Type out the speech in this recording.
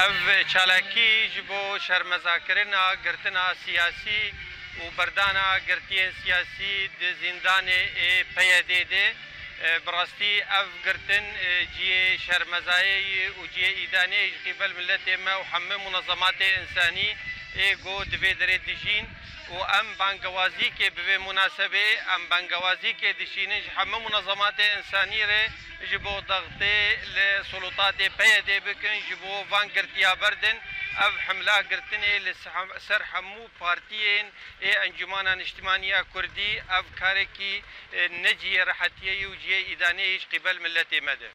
او چالاکی جبو شرمزاکرنا گرتنا سیاسی و بردانا گرتین سیاسی دی زندان پیده ده براستی او گرتن جی شرمزایی و جی ایدانی قبل ملت ما و همه منظمات انسانی گو دوی دره دیجین و ام بانگوازی که به مناسبه ام بانگوازی که دیشینش همه منظمات انسانی ره جبو ضغطه لسلطات پیده بکن جبو وان گرتیا بردن او حمله گرتنه لسر همو پارتیین انجمانان اجتماعیه کردی او کاری که نجی راحتیه و جیه ایدانه ایش قبل ملت مده.